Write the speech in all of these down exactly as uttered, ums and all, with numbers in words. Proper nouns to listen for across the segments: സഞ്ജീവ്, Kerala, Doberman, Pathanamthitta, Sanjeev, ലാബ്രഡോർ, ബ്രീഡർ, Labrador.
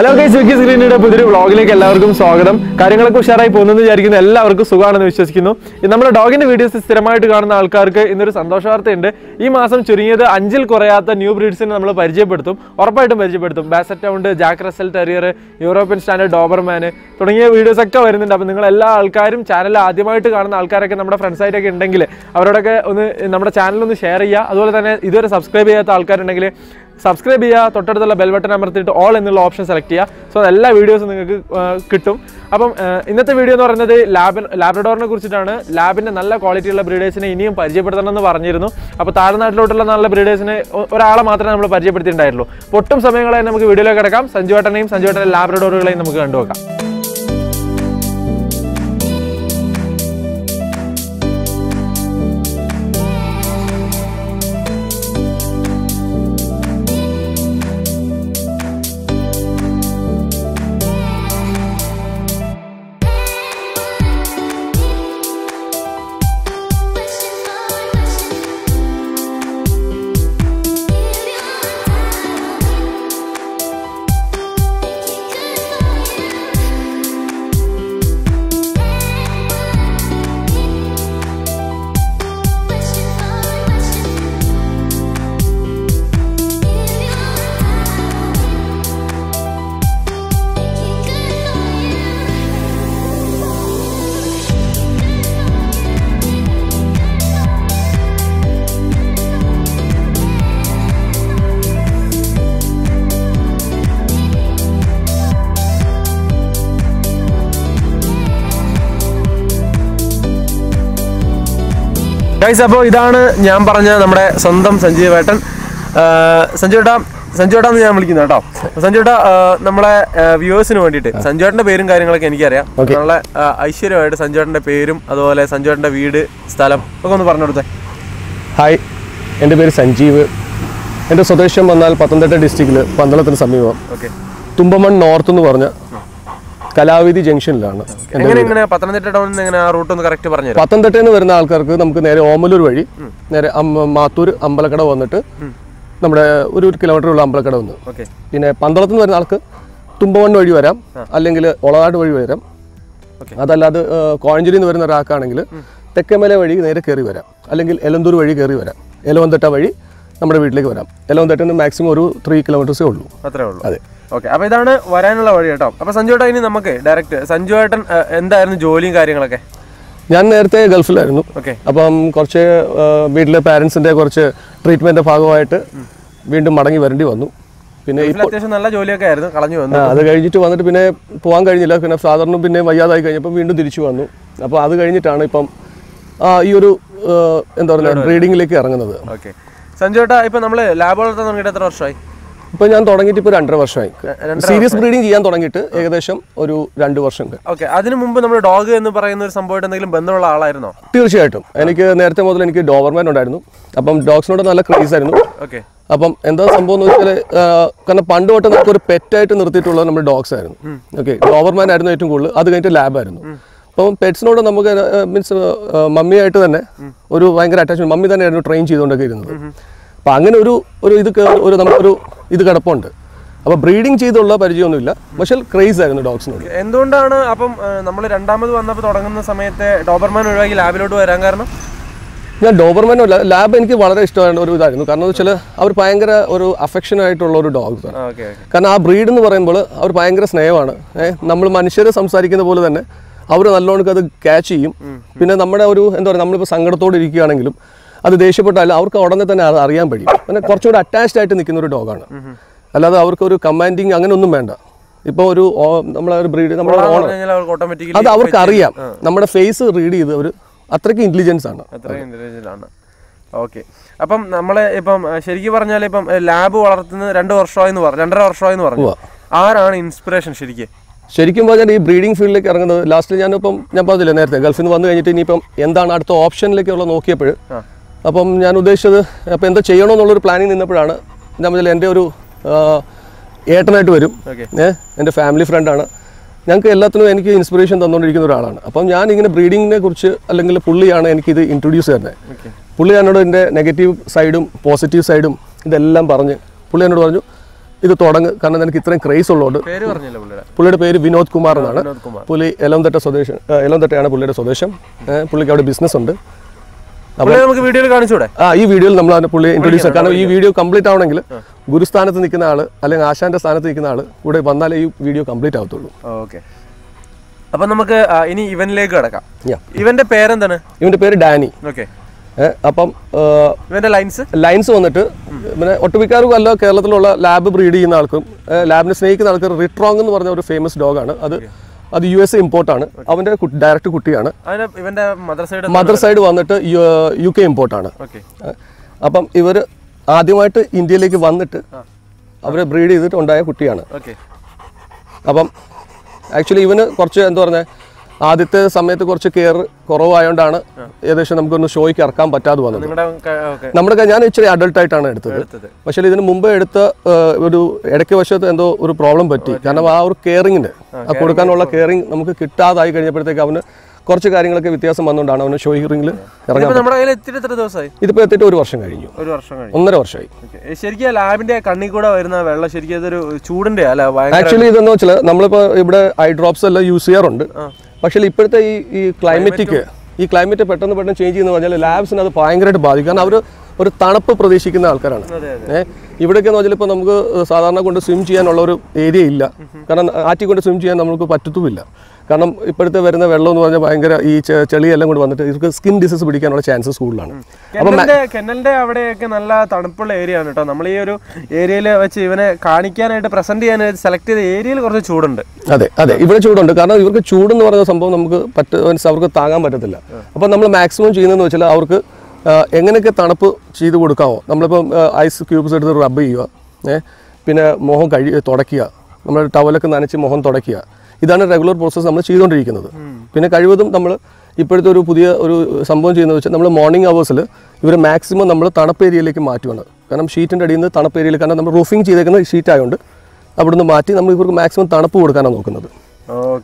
Hello guys, welcome to the vlog. Welcome to subscribe here, click the bell button and all options select here. So, all videos are available. Now, in this video, we have Labrador. Lab is a good quality of breeders. So, we have a good quality of breeders. So, we have a good breeders. So, we have a video. Sanjeev and Labrador. Guys, now this is our Sanjeev. Sanjeev, Sanjeev, Sanjeev, Sanjeev, viewers. Sanjeev's name is Sanjeev. Hi, my name is Sanjeev. My name is Pathanamthitta district. Pathanamthitta North. Kalavidi Junction. How do you correct Pathanamthitta route? Pathanamthitta is a okay, so that's the Varanala. So, Sanjeev, what do you direct? Sanjeev, what do you do? I was in the Gulf. So, I had some parents and treatment. I had to go to the reflection of the Gulf. That's why I was in the Gulf. I am going to do serious breeding. I am going to do two. Okay, that's why we have a dog. I am going to do a Doberman. I am going to do okay. I am going to do a pet. I am going to do a dog. Okay, Doberman is going to lab. So, pets means mummy. I train. I will tell you that I have breeding, but I am crazy about dogs. Why do you think Doberman lab? I Doberman lab is very strong. Affection for dogs. Because breed is very catchy. That's the issue. They are attached to the dog. They are commanding. They are commanding. They are breeding. They are automatically. That's our career. Our face is reading. That's intelligence. Okay. Now, we are in a lab. We are in a inspiration. Sherikim was a breeding field like last year. Gulf option like okay. Upon the Cheyono planning in the Prana, Namalendo Airtonic and a family friend. Yanka Latno and inspiration on the Rigan. Upon Yaning in a breeding, a little Puliana and Kid introducer. Puliano in the negative side, positive side, the Lambarne, Puliano. ഇത് തുടങ്ങ കാരണം എനിക്ക് ഇത്രയും craze ഉള്ളതുകൊണ്ട് പേര് പറഞ്ഞില്ല പുള്ളിയുടെ പുള്ളിയുടെ പേര് വിനോദ് കുമാർ എന്നാണ്. പുള്ളി എലന്തട്ട സ്വദേശം എലന്തട്ടയാണ് പുള്ളിയുടെ സ്വദേശം. പുള്ളിക്ക് അവിടെ ബിസിനസ് ഉണ്ട്. അപ്പോൾ നമുക്ക് വീഡിയോയിൽ കാണിച്ചൂടെ? ആ ഈ വീഡിയോയിൽ നമ്മൾ അതിനെ പുള്ളി ഇൻട്രോഡ്യൂസ് ചെയ്യാം. കാരണം ഈ വീഡിയോ കംപ്ലീറ്റ് ആവണമെങ്കിൽ ഗുരുസ്ഥാനത്ത് നിൽക്കുന്ന ആൾ അല്ലെങ്കിൽ ആശാന്റെ സ്ഥാനത്ത് നിൽക്കുന്ന ആൾ കൂടെ വന്നാലേ ഈ വീഡിയോ കംപ്ലീറ്റ് ആവത്തുള്ളൂ. ഓക്കെ. അപ്പോൾ നമുക്ക് ഇനി ഇവനിലേക്ക് കടക്കാം. ഇവന്റെ പേര് എന്താണ്? ഇവന്റെ പേര് ഡാനി. ഓക്കെ. അപ്പം ഇവന്റെ ലൈൻസ് ലൈൻസ് വന്നിട്ട് പിന്നെ ഒട്ടുമിക്കാരും അല്ല കേരളത്തിലുള്ള ലാബ് ബ്രീഡ് ചെയ്യുന്ന ആൾക്കും ലാബിനെ സ്നേഹിക്കുന്ന ആൾക്കും റിട്രോങ് എന്ന് പറഞ്ഞ ഒരു ഫേമസ് ഡോഗാണ്. അത് അത് യു എസ് ഇമ്പോർട്ടാണ്. അവന്റെ ഡയറക്റ്റ് കുട്ടിയാണ്. ഇവന്റെ മദർ സൈഡ് വന്നിട്ട് യു കെ ഇമ്പോർട്ടാണ്. അപ്പം ഇവർ ആദ്യമായിട്ട് ഇന്ത്യയിലേക്ക് വന്നിട്ട് അവരെ ബ്രീഡ് ചെയ്തിട്ട് ഉണ്ടായ കുട്ടിയാണ്. അപ്പം ആക്ച്വലി ഇവന് കുറച്ച് എന്താ പറഞ്ഞാൽ ആദ്യത്തെ സമയത്ത് കുറച്ച് കെയർ കുറവായതുകൊണ്ടാണ് ഏകദേശം നമുക്കൊന്ന് ഷോയ്ക്ക് ഇറക്കാൻ പറ്റാതെ വന്നത്. നമ്മുടെ ഞാൻ ഇച്ചിരി അഡൾട്ട് ആയിട്ടാണ് എടുത്തത്. പക്ഷേ ഇതിന് മുമ്പ് എടുത്ത ഒരു ഇടയ്ക്ക് വശത്ത് എന്തോ ഒരു പ്രോബ്ലം പറ്റി. കാരണം ആ ഒരു കെയറിങ്ങിന് ആ കൊടുക്കാനുള്ള കെയറിങ് നമുക്ക് കിട്ടാതായി കഴിഞ്ഞപ്പോഴത്തേക്ക് അവന് കുറച്ച് കാര്യങ്ങളൊക്കെ വ്യത്യാസം വന്നുകൊണ്ടാണ് അവന് ഷോയിങ്ങിൽ ഇറങ്ങാൻ. ഇതിപ്പോ എത്തിയിട്ട് ഒരു വർഷം കഴിഞ്ഞു, ഒരു വർഷം ഒന്നര വർഷമായി. ശരിക്കും ലാബിന്റെ കണ്ണിൽ കൂടെ വരുന്ന വെള്ളം ശരിക്കും ചൂടിന്റെ ആക്ച്വലി ഇതെന്ന് വെച്ചാൽ നമ്മളിപ്പോ ഇവിടെ ഐ ഡ്രോപ്സ് എല്ലാം യൂസ് ചെയ്യാറുണ്ട്. പക്ഷേ ഇപ്പോഴത്തെ ഈ ഈ ക്ലൈമറ്റിക്ക് ഈ ക്ലൈമറ്റ് പെട്ടെന്ന് പെട്ടെന്ന് ചേഞ്ച് ചെയ്യുന്ന പറഞ്ഞാൽ ലാബ്സിന് അത് ഭയങ്കരമായിട്ട് ബാധിക്കും. കാരണം അവർ ഒരു തണുപ്പ് പ്രതീക്ഷിക്കുന്ന ആൾക്കാരാണ്. ഏഹ് ഇവിടെയൊക്കെ എന്ന് പറഞ്ഞാൽ ഇപ്പോൾ നമുക്ക് സാധാരണ കൊണ്ട് സ്വിം ചെയ്യാനുള്ള ഒരു ഏരിയ ഇല്ല. കാരണം ആറ്റിക്കൊണ്ട് സ്വിം ചെയ്യാൻ നമുക്ക് പറ്റത്തുമില്ല. കാരണം ഇപ്പോഴത്തെ വരുന്ന വെള്ളം എന്ന് പറഞ്ഞാൽ ഭയങ്കര ഈ ചെളിയെല്ലാം കൂടി വന്നിട്ട് ഇവർക്ക് സ്കിൻ ഡിസീസ് പിടിക്കാനുള്ള ചാൻസസ് കൂടുതലാണ്. അപ്പം കെനലിന്റെ അവിടെയൊക്കെ നല്ല തണുപ്പുള്ള ഏരിയ ആണ് കേട്ടോ. നമ്മൾ ഈ ഒരു ഏരിയയിൽ വെച്ച് ഇവനെ കാണിക്കാനായിട്ട് പ്രസന്റ് ചെയ്യാനായിട്ട് സെലക്ട് ചെയ്ത ഏരിയയിൽ കുറച്ച് ചൂടുണ്ട്. അതെ അതെ ഇവിടെ ചൂടുണ്ട്. കാരണം ഇവർക്ക് ചൂടെന്ന് പറഞ്ഞ സംഭവം നമുക്ക് പറ്റ അവർക്ക് താങ്ങാൻ പറ്റത്തില്ല. അപ്പം നമ്മൾ മാക്സിമം ചെയ്യുന്നതെന്ന് വെച്ചാൽ അവർക്ക് എങ്ങനെയൊക്കെ തണുപ്പ് ചെയ്ത് കൊടുക്കാമോ. നമ്മളിപ്പം ഐസ് ക്യൂബ്സ് എടുത്ത് റബ്ബ് ചെയ്യുക, ഏഹ് പിന്നെ മുഖം കഴി തുടയ്ക്കുക, നമ്മൾ ടവലൊക്കെ നനച്ച് മുഖം തുടയ്ക്കുക. ഇതാണ് റെഗുലർ പ്രോസസ്സ് നമ്മൾ ചെയ്തുകൊണ്ടിരിക്കുന്നത്. പിന്നെ കഴിവതും നമ്മൾ ഇപ്പോഴത്തെ ഒരു പുതിയ ഒരു സംഭവം ചെയ്യുന്നത് വെച്ചാൽ നമ്മൾ മോർണിംഗ് അവേഴ്സിൽ ഇവർ മാക്സിമം നമ്മൾ തണുപ്പ് ഏരിയയിലേക്ക് മാറ്റുകയാണ്. കാരണം ഷീറ്റിൻ്റെ അടിയിൽ നിന്ന് തണുപ്പ് ഏരിയയിൽ കാരണം നമ്മൾ റൂഫിങ് ചെയ്തേക്കുന്ന ഷീറ്റ് ആയതുകൊണ്ട് അവിടുന്ന് മാറ്റി നമ്മൾ ഇവർക്ക് മാക്സിമം തണുപ്പ് കൊടുക്കാനാണ് നോക്കുന്നത്.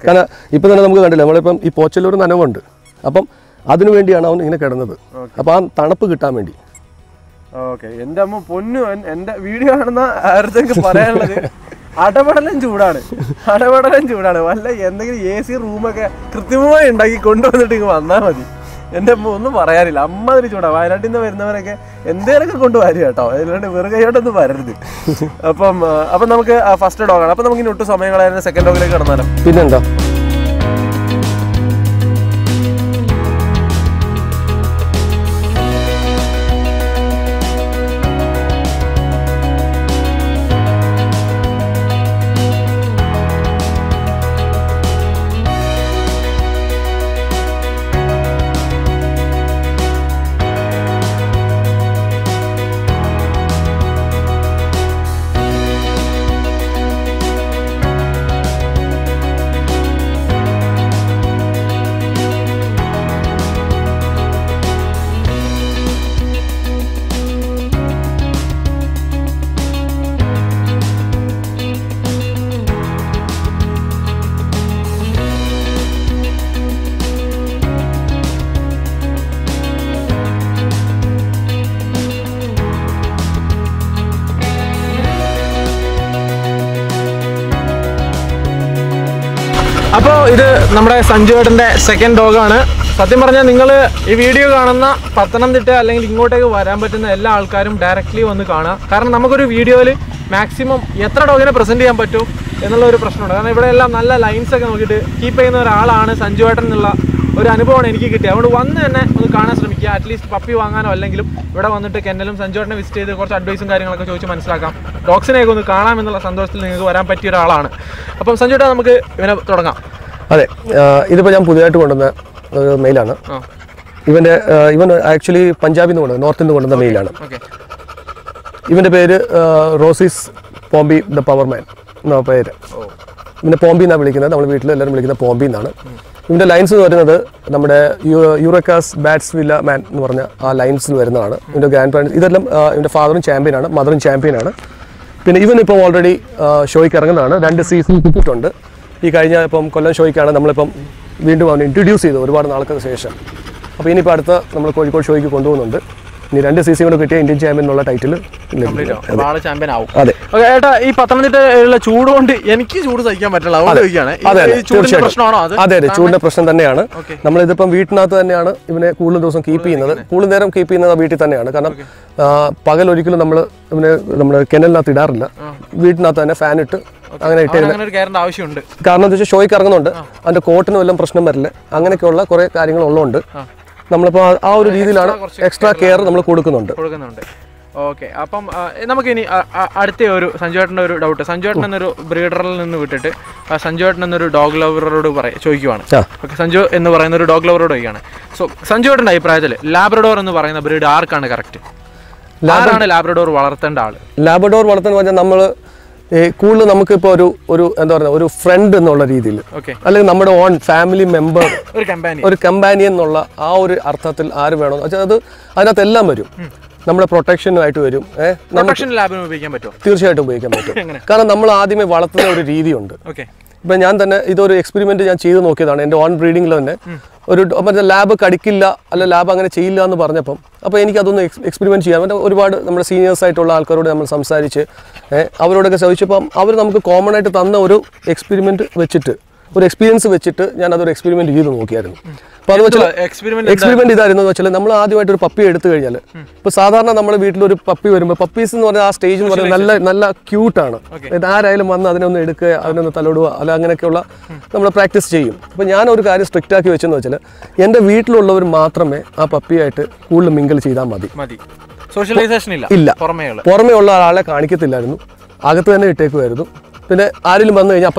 കാരണം ഇപ്പം തന്നെ നമുക്ക് കണ്ടില്ല നമ്മളിപ്പം ഈ പോച്ചലൊരു നനവുണ്ട്. അപ്പം അതിനു വേണ്ടിയാണ് അവൻ ഇങ്ങനെ കിടന്നത്. അപ്പം ആ തണുപ്പ് കിട്ടാൻ വേണ്ടി. ഓക്കെ. എൻ്റെ അമ്മ പൊന്നു എൻ്റെ വീഡിയോ കാണുന്ന ആർക്കൊക്കെ പറയാനുള്ളത് അടപടലം ചൂടാണ്, അടപടലം ചൂടാണ്. വല്ല എന്തെങ്കിലും എ സി റൂമൊക്കെ കൃത്രിമമായി ഉണ്ടാക്കി കൊണ്ടുവന്നിട്ട് ഇങ്ങ് വന്നാൽ മതി. എൻ്റെ അമ്മ ഒന്നും പറയാനില്ല. അമ്മതിരി ചൂടാണ്. വയനാട്ടിൽ നിന്ന് വരുന്നവരൊക്കെ എന്തേലൊക്കെ കൊണ്ടുവരും കേട്ടോ. അതിലുണ്ട് വെറുകയോട്ടൊന്നും വരരുത്. അപ്പം അപ്പം നമുക്ക് ഫസ്റ്റ് ഡോഗാണ്. അപ്പം നമുക്ക് ഇനി ഒട്ടും സമയങ്ങളായിരുന്നു. സെക്കൻഡ് ഡോഗിലേക്ക് കിടന്നാലും പിന്നെന്താ അപ്പോൾ ഇത് നമ്മുടെ സഞ്ജുവേട്ടൻ്റെ സെക്കൻഡ് ഡോഗാണ്. സത്യം പറഞ്ഞാൽ നിങ്ങൾ ഈ വീഡിയോ കാണുന്ന പത്തനംതിട്ട അല്ലെങ്കിൽ ഇങ്ങോട്ടേക്ക് വരാൻ പറ്റുന്ന എല്ലാ ആൾക്കാരും ഡയറക്റ്റ്ലി വന്ന് കാണാം. കാരണം നമുക്കൊരു വീഡിയോയിൽ മാക്സിമം എത്ര ഡോഗിനെ പ്രസൻറ്റ് ചെയ്യാൻ പറ്റും എന്നുള്ള ഒരു പ്രശ്നമുണ്ട്. കാരണം ഇവിടെ എല്ലാം നല്ല ലൈൻസൊക്കെ നോക്കിയിട്ട് കീപ്പ് ചെയ്യുന്ന ഒരാളാണ് സഞ്ജുവേട്ടൻ എന്നുള്ള ഒരു അനുഭവമാണ് എനിക്ക് കിട്ടിയത്. അതുകൊണ്ട് വന്ന് തന്നെ ഒന്ന് കാണാൻ ശ്രമിക്കുക. അറ്റ്ലീസ്റ്റ് പപ്പി വാങ്ങാനോ അല്ലെങ്കിലും ഇവിടെ വന്നിട്ട് കെന്നലും സഞ്ജുവേട്ടനെ വിസിറ്റ് ചെയ്ത് കുറച്ച് അഡ്വൈസും കാര്യങ്ങളൊക്കെ ചോദിച്ച് മനസ്സിലാക്കാം. ഡോഗ്സിനെയൊക്കെ ഒന്ന് കാണാം എന്നുള്ള സന്തോഷത്തിൽ നിങ്ങൾക്ക് വരാൻ പറ്റിയ ഒരാളാണ്. അപ്പം സഞ്ജുവേട്ടൻ നമുക്ക് ഇവനെ തുടങ്ങാം. അതെ, ഇതിപ്പോൾ ഞാൻ പുതിയതായിട്ട് കൊണ്ടുവന്ന ഒരു മെയിലാണ്. ഇവൻ്റെ ഇവൻ ആക്ച്വലി പഞ്ചാബിൽ നിന്ന് കൊണ്ടുവന്ന നോർത്തിൽ നിന്ന് കൊണ്ടുവന്ന മെയിലാണ്. ഇവൻ്റെ പേര് റോസീസ് പോംബി ദ പവർമാൻ എന്ന പേര്. ഇവൻ്റെ പോംബി എന്നാണ് വിളിക്കുന്നത്. നമ്മൾ വീട്ടിൽ എല്ലാവരും വിളിക്കുന്ന പോംബി എന്നാണ്. ഇതിൻ്റെ ലൈൻസ് വരുന്നത് നമ്മുടെ യൂറോക്കാസ് ബാറ്റ്സ് വില്ല മാൻ എന്ന് പറഞ്ഞ ആ ലൈൻസിൽ വരുന്നതാണ്. ഇതിൻ്റെ ഗ്രാൻഡ് പാരൻസ് ഇതെല്ലാം ഇതിൻ്റെ ഫാദറും ചാമ്പ്യനാണ്, മദറും ചാമ്പ്യനാണ്. പിന്നെ ഇവൻ ഇപ്പോൾ ഓൾറെഡി ഷോയ്ക്ക് ഇറങ്ങുന്നതാണ്. രണ്ട് സീസൺ കിട്ടിയിട്ടുണ്ട്. ഈ കഴിഞ്ഞ ഇപ്പം കൊല്ലം ഷോയ്ക്കാണ് നമ്മളിപ്പം വീണ്ടും അവൻ ഇൻട്രൊഡ്യൂസ് ചെയ്തത് ഒരുപാട് നാൾക്ക് ശേഷം. അപ്പോൾ ഇനിയിപ്പോൾ അടുത്ത നമ്മൾ കോഴിക്കോട് ഷോയ്ക്ക് കൊണ്ടുപോകുന്നുണ്ട്. I don't know if you show you the cotton and the cotton. Extra care. Okay, now we have a doubt. Sanjeev is a breeder, Sanjeev is a dog lover. Sanjeev is a dog lover. So, Sanjeev is a Labrador and a breeder are correct. Labrador is a Labrador. A cool or friend in our family member or companion. Or companion nolla, our arthathil aare vado. Acha ado, ana telllam varu. Namma protection aitu varu. Protection labinu beekam pattu. Thirchayattu beekam pattu. Karan namma aadime valatthana oru reethi undu. Okay. But I did an experiment in the on breeding. I did a lab, I did a lab, I did a lab. I did an experiment. I did a senior site, I did a common experiment. Experience with it, another experiment. Experiment is a number of puppy at the yellow. Pasada number of puppy, puppies in the stage was a cute turn. With our island, other than the Talodo, Alanganacola, number of practice. When Yano carries spectacular chinochella, end the wheat load over matrame, a puppy at cool mingle chida madi. Socialization illa, Pormeola, ala Karnikilano, Agatana take over. Then I will go to the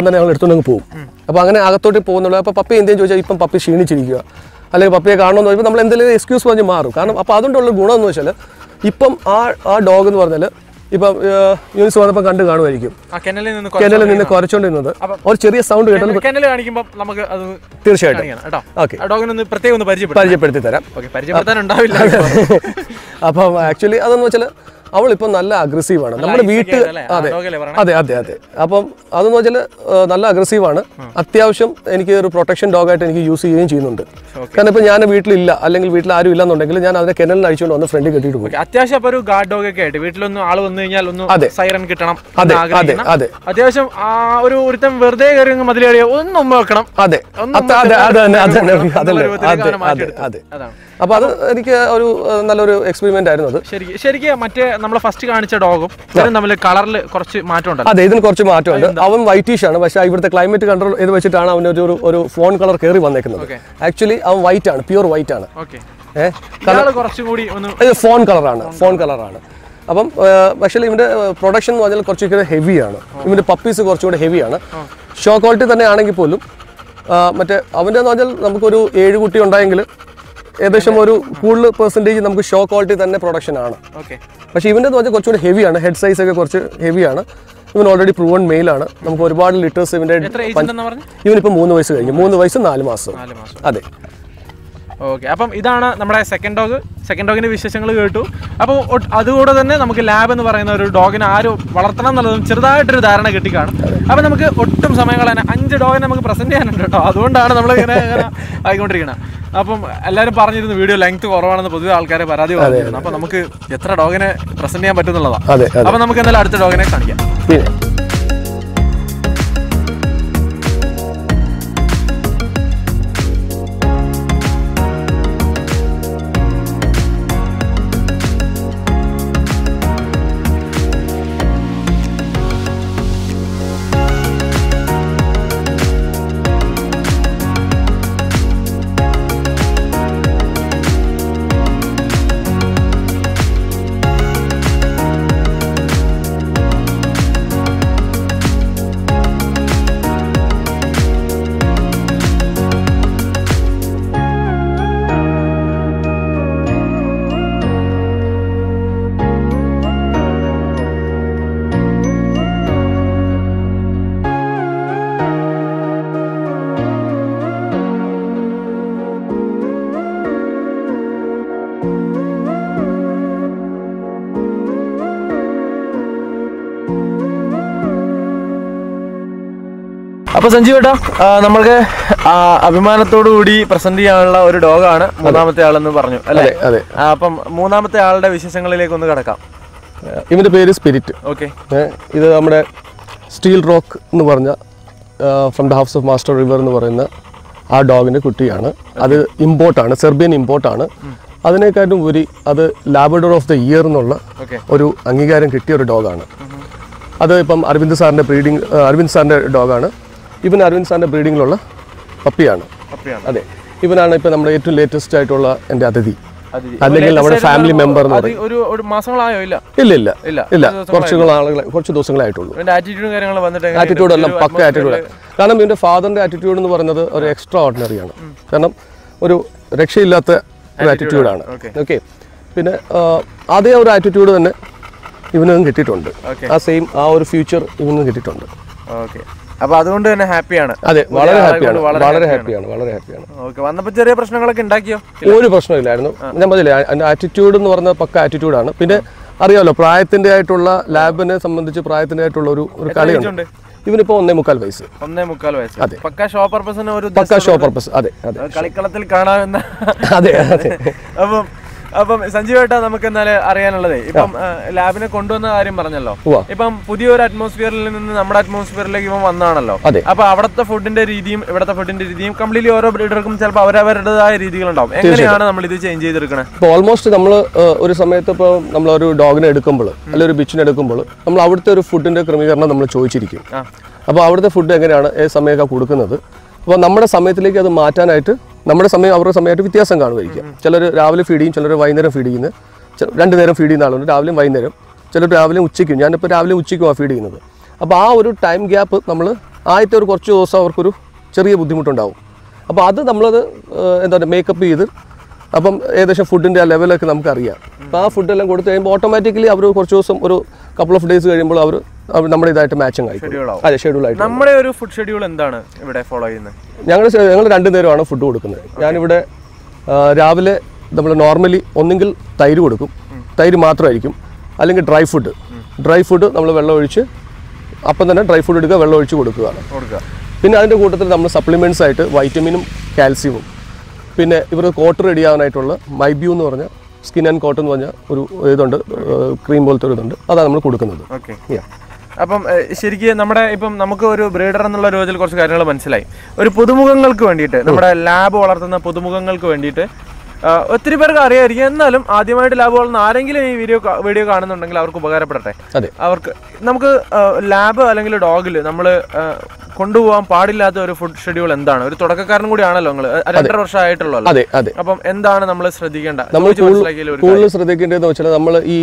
puppy and then you can puppy. She is a puppy. I don't know. Excuse for the Maru. I don't know. Ipum are dog and Varnella. You saw the country. A kennel in the kennel in the correction another. Or cherry sound. Kennel and him up Tirshad. Okay. A dog in the Pate on the Pajipatara. Actually, other no. Our people are aggressive. We are wheat. That is, aggressive. At protection dog at use it. Because I am wheat. I am wheat. I am not wheat. I am not kennel. I am not friendly. That is, a guard dog. Wheat. No, all of them. Siren. That is. That is. That is. That is. That is. That We first a dog. Then we have color. Whitish. The climate control is a fawn color. Actually, white, pure white. Okay. It's a fawn color. Actually, the production is heavy. The puppies are heavy. Show quality is heavy. This percentage is shock quality production. Okay. But even though it's heavy, head size is heavy. Already proven male. We have a lot of litres. Even if it's three to four. Okay. So this is our second dog. Second dog is a very good dog. So that's why we lab and a dog. We have a dog. അപ്പോൾ സഞ്ജീവ് ഏട്ടാ, നമ്മൾക്ക് അഭിമാനത്തോടുകൂടി present ചെയ്യാനുള്ള ഒരു ഡോഗാണ് മൂന്നാമത്തെ ആളെന്ന് പറഞ്ഞു അല്ലേ? അതെ. അപ്പം മൂന്നാമത്തെ ആളുടെ വിശേഷങ്ങളിലേക്ക് ഒന്ന് കടക്കാം. ഇവന്റെ പേര് സ്പിരിറ്റ്. ഓക്കെ. ഇത് നമ്മുടെ സ്റ്റീൽ റോക്ക് എന്ന് പറഞ്ഞ from the house of master river എന്ന് പറയുന്ന ആ ഡോഗിന്റെ കുട്ടിയാണ്. അത് ഇമ്പോർട്ടാണ്, സെർബിയൻ ഇമ്പോർട്ടാണ്. അതിനേക്കാട്ടും ഒരു അത് ലാബ്രഡോർ ഓഫ് ദ ഇയർ എന്നുള്ള ഒരു അംഗീകാരം കിട്ടിയ ഒരു ഡോഗാണ്. അത് ഇപ്പം അരവിന്ദ് സാറിൻ്റെ ബ്രീഡിങ് അരവിന്ദ് സാറിൻ്റെ ഡോഗാണ്. ഇവൻ അരവിന്ദ് സാറിൻ്റെ ബ്രീഡിങ്ങിലുള്ള പപ്പിയാണ്. അതെ, ഇവനാണ് ഇപ്പം നമ്മുടെ ഏറ്റവും ലേറ്റസ്റ്റ് ആയിട്ടുള്ള എൻ്റെ അതിഥി, അല്ലെങ്കിൽ നമ്മുടെ ഫാമിലി മെമ്പർ. ഇല്ല ഇല്ല ഇല്ല ഇല്ല കുറച്ച് ആളുകളെ കുറച്ച് ദിവസങ്ങളായിട്ടുള്ളൂ. ആറ്റിറ്റ്യൂഡ് എല്ലാം പക്ക ആറ്റിറ്റ്യൂഡ്. കാരണം ഇവൻ്റെ ഫാദറിൻ്റെ ആറ്റിറ്റ്യൂഡ് എന്ന് പറയുന്നത് ഒരു എക്സ്ട്രാ ഓർഡിനറിയാണ്. കാരണം ഒരു രക്ഷയില്ലാത്ത ഒരു ആറ്റിറ്റ്യൂഡാണ്. ഓക്കെ. പിന്നെ അതേ ഒരു ആറ്റിറ്റ്യൂഡ് തന്നെ ഇവനും കിട്ടിയിട്ടുണ്ട്. ആ സെയിം ആ ഒരു ഫ്യൂച്ചർ ഇവനും കിട്ടിയിട്ടുണ്ട്. ഓക്കെ. അപ്പോൾ അതുകൊണ്ട് തന്നെ ഹാപ്പിയാണ്. അതെ, വളരെ ഹാപ്പിയാണ്, വളരെ ഹാപ്പിയാണ്, വളരെ ഹാപ്പിയാണ്. ഓക്കെ. വന്നപ്പോൾ ചെറിയ പ്രശ്നങ്ങളൊക്കെ ഉണ്ടാക്കിയോ? ഒരു പ്രശ്നമില്ലായിരുന്നു. ഞാൻ പറഞ്ഞില്ലേ, അതിൻ്റെ ആറ്റിറ്റ്യൂഡ് എന്ന് പറഞ്ഞ പക്ക ആറ്റിറ്റ്യൂഡാണ്. പിന്നെ അറിയാമല്ലോ, പ്രായത്തിൻ്റെ ആയിട്ടുള്ള ലാബിനെ സംബന്ധിച്ച് പ്രായത്തിൻ്റെ ആയിട്ടുള്ള ഒരു ഒരു കളിയുണ്ട്. ഇവനിപ്പോ ഒന്നേ മുക്കാൽ വയസ്സ് ഒന്നേ മുക്കാൽ വയസ്സ് അതെ, പക്കാ ഷോ പർപ്പസിന് ഒരു പക്കാ ഷോ പർപ്പസ്. അതെ അതെ, കളിക്കളത്തിൽ കാണാവുന്ന. അതെ അതെ. അപ്പം അപ്പം സഞ്ജീവേട്ടാ, നമുക്ക് എന്നാൽ അറിയാനുള്ളത്, ഇപ്പം ലാബിനെ കൊണ്ടുവന്ന കാര്യം പറഞ്ഞല്ലോ. ഇപ്പം പുതിയൊരു അറ്റ്മോസ്ഫിയറിൽ നിന്ന് നമ്മുടെ അറ്റ്മോസ്ഫിയറിലേക്ക് ഇപ്പം വന്നാണല്ലോ. അപ്പൊ അവിടുത്തെ ഫുഡിന്റെ രീതിയും ഇവിടുത്തെ ഫുഡിന്റെ രീതിയും കംപ്ലീറ്റ്ലി ഓരോ ബ്രീഡർക്കും ചിലപ്പോൾ അവരവരുടേതായ രീതികളുണ്ടാവും. എങ്ങനെയാണ് നമ്മൾ ഇത് ചേഞ്ച് ചെയ്തെടുക്കണേ? ഇപ്പൊ ഓൾമോസ്റ്റ് നമ്മൾ ഒരു സമയത്ത് ഇപ്പോൾ നമ്മളൊരു ഡോഗിനെ എടുക്കുമ്പോൾ, അല്ലെങ്കിൽ ഒരു ബിച്ചിനെ എടുക്കുമ്പോൾ, നമ്മൾ അവിടുത്തെ ഒരു ഫുഡിന്റെ ക്രമീകരണം നമ്മൾ ചോദിച്ചിരിക്കും. അപ്പോൾ അവിടുത്തെ ഫുഡ് എങ്ങനെയാണ്, ഏത് സമയമൊക്കെ കൊടുക്കുന്നത്. അപ്പോൾ നമ്മുടെ സമയത്തിലേക്ക് അത് മാറ്റാനായിട്ട് നമ്മുടെ സമയം അവരുടെ സമയമായിട്ട് വ്യത്യാസം കാണുമായിരിക്കും. ചിലർ രാവിലെ ഫീഡ് ചെയ്യും, ചിലർ വൈകുന്നേരം ഫീഡ് ചെയ്യുന്നത്. രണ്ട് നേരം ഫീഡ് ചെയ്യുന്ന ആളുണ്ട്, രാവിലെയും വൈകുന്നേരം. ചിലർ രാവിലെ ഉച്ചയ്ക്കും. ഞാനിപ്പോൾ രാവിലെ ഉച്ചയ്ക്കുമാണ് ഫീഡ് ചെയ്യുന്നത്. അപ്പോൾ ആ ഒരു ടൈം ഗ്യാപ്പ് നമ്മൾ ആദ്യത്തെ ഒരു കുറച്ച് ദിവസം അവർക്കൊരു ചെറിയ ബുദ്ധിമുട്ടുണ്ടാവും. അപ്പോൾ അത് നമ്മളത് എന്താ പറയുക, മേക്കപ്പ് ചെയ്ത്, അപ്പം ഏകദേശം ഫുഡിൻ്റെ ആ ലെവലൊക്കെ നമുക്കറിയാം. അപ്പോൾ ആ ഫുഡെല്ലാം കൊടുത്തു കഴിയുമ്പോൾ ഓട്ടോമാറ്റിക്കലി അവർ കുറച്ച് ദിവസം, ഒരു കപ്പിൾ ഓഫ് ഡേയ്സ് കഴിയുമ്പോൾ അവർ നമ്മുടെ ഇതായിട്ട് മാച്ചിങ് ആയിരിക്കും. അതെ, ഷെഡ്യൂൾ ആയിട്ട്. നമ്മുടെ ഒരു ഫുഡ് ഷെഡ്യൂൾ എന്താണ് ഇവിടെ ഫോളോ ചെയ്യുന്നത്? ഞങ്ങൾ ഞങ്ങൾ രണ്ടു നേരമാണ് ഫുഡ് കൊടുക്കുന്നത്. ഞാനിവിടെ രാവിലെ നമ്മൾ നോർമലി ഒന്നെങ്കിൽ തൈര് കൊടുക്കും, തൈര് മാത്രമായിരിക്കും, അല്ലെങ്കിൽ ഡ്രൈ ഫുഡ്. ഡ്രൈ ഫുഡ് നമ്മൾ വെള്ളം ഒഴിച്ച് അപ്പം തന്നെ ഡ്രൈ ഫുഡ് എടുക്കുക, വെള്ളം ഒഴിച്ച് കൊടുക്കുകയാണ്. പിന്നെ അതിൻ്റെ കൂട്ടത്തിൽ നമ്മൾ സപ്ലിമെൻറ്റ്സ് ആയിട്ട് വൈറ്റമിനും കാൽസ്യവും, പിന്നെ ഇവർ കോട്ട് റെഡി ആവാനായിട്ടുള്ള മൈബ്യൂ എന്ന് പറഞ്ഞാൽ സ്കിൻ ആൻഡ് കോട്ട് എന്ന് പറഞ്ഞാൽ ഒരു ഇതുണ്ട്, ക്രീം പോലത്തെ ഒരു ഇതുണ്ട്, അതാണ് നമ്മൾ കൊടുക്കുന്നത്. അപ്പം ശരിക്കും നമ്മുടെ ഇപ്പം നമുക്ക് ഒരു ബ്രീഡർ എന്നുള്ള രീതിയിൽ കുറച്ച് കാര്യങ്ങൾ മനസ്സിലായി. ഒരു പുതുമുഖങ്ങൾക്ക് വേണ്ടിയിട്ട്, നമ്മുടെ ലാബ് വളർത്തുന്ന പുതുമുഖങ്ങൾക്ക് വേണ്ടിയിട്ട്, ഒത്തിരി പേർക്ക് അറിയായിരിക്കും, എന്നാലും ആദ്യമായിട്ട് ലാബ് വളർത്തുന്ന ആരെങ്കിലും ഈ വീഡിയോ വീഡിയോ കാണുന്നുണ്ടെങ്കിൽ അവർക്ക് ഉപകാരപ്പെടട്ടെ. അവർക്ക് നമുക്ക് ലാബ് അല്ലെങ്കിൽ ഡോഗിൽ നമ്മൾ കൊണ്ടുപോകാൻ പാടില്ലാത്ത ഒരു ഫുഡ് ഷെഡ്യൂൾ എന്താണ്? ഒരു തുടക്കക്കാരൻ കൂടിയാണല്ലോ നിങ്ങൾ, രണ്ടര വർഷമായിട്ടുള്ള. അപ്പം എന്താണ് നമ്മൾ ശ്രദ്ധിക്കേണ്ട, നമ്മൾ കൂടുതൽ ശ്രദ്ധിക്കേണ്ടതെന്ന് വെച്ചാൽ, നമ്മൾ ഈ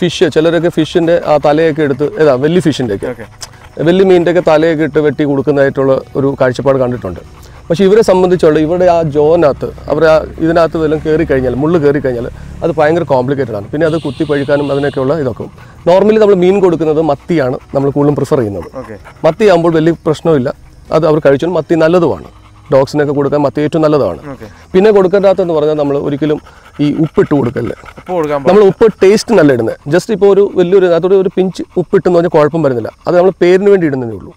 ഫിഷ്, ചിലരൊക്കെ ഫിഷിന്റെ ആ തലയൊക്കെ എടുത്ത്, ഏതാ വലിയ ഫിഷിന്റെ ഒക്കെ, വലിയ മീനിന്റെ ഒക്കെ തലയൊക്കെ ഇട്ട് വെട്ടി കൊടുക്കുന്നതായിട്ടുള്ള ഒരു കാഴ്ചപ്പാട് കണ്ടിട്ടുണ്ട്. പക്ഷേ ഇവരെ സംബന്ധിച്ചുള്ള ഇവരുടെ ആ ജോനകത്ത്, അവരുടെ ആ ഇതിനകത്ത് വല്ലതും കയറി കഴിഞ്ഞാൽ, മുള്ളു കയറി കഴിഞ്ഞാൽ അത് ഭയങ്കര കോംപ്ലിക്കേറ്റഡ് ആണ്. പിന്നെ അത് കുത്തി പഴുക്കാനും അതിനൊക്കെയുള്ള ഇതൊക്കെ. നോർമലി നമ്മൾ മീൻ കൊടുക്കുന്നത് മത്തിയാണ് നമ്മൾ കൂടുതലും പ്രിഫർ ചെയ്യുന്നത്. മത്തി ആകുമ്പോൾ വലിയ പ്രശ്നമില്ല, അത് അവർ കഴിച്ചാൽ മത്തി നല്ലതുമാണ്. ഡോഗ്സിനൊക്കെ കൊടുക്കാൻ മത്തി ഏറ്റവും നല്ലതാണ്. പിന്നെ കൊടുക്കേണ്ടാത്തെന്ന് പറഞ്ഞാൽ, നമ്മൾ ഒരിക്കലും ഈ ഉപ്പിട്ട് കൊടുക്കല്ലേ. നമ്മൾ ഉപ്പ് ടേസ്റ്റ് നല്ല ഇടുന്നത്, ജസ്റ്റ് ഇപ്പോൾ ഒരു വലിയൊരു അതോടെ ഒരു പിഞ്ച് ഉപ്പിട്ടെന്ന് പറഞ്ഞാൽ കുഴപ്പം വരുന്നില്ല. അത് നമ്മൾ പേരിന് വേണ്ടി ഇടുന്നതേ ഉള്ളൂ.